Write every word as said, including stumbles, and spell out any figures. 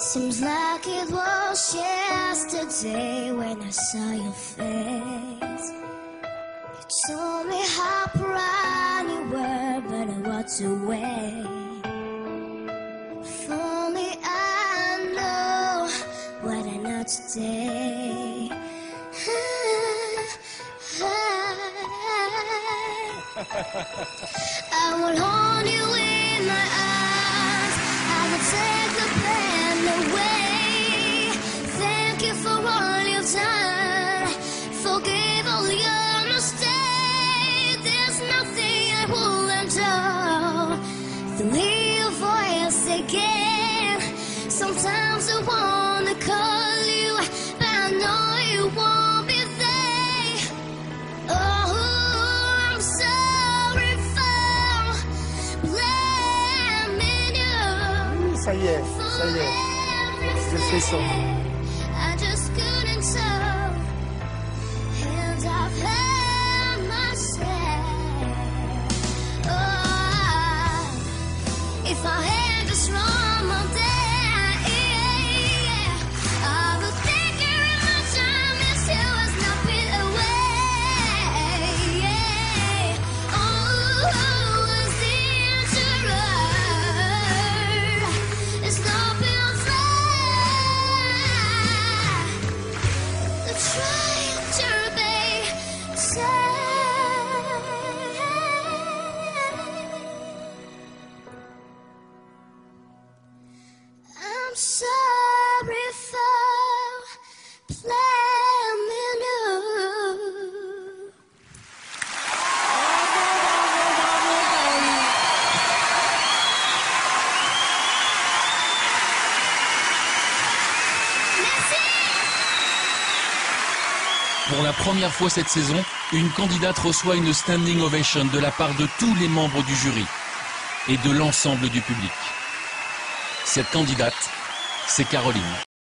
Seems like it was yesterday when I saw your face. You told me how proud you were, but I walked away. If only I know what I know today. I will hold you in my arms. I will take the pain away. Thank you for all you've done. Forgive all your mistakes. There's nothing I wouldn't do. To hear your voice again. Sometimes I wanna call you, but I know you won't be there. Oh, ça y est, ça y est, le frisson. Sorry for playing new. Pour la première fois cette saison, une candidate reçoit une standing ovation de la part de tous les membres du jury et de l'ensemble du public. Cette candidate, c'est Caroline.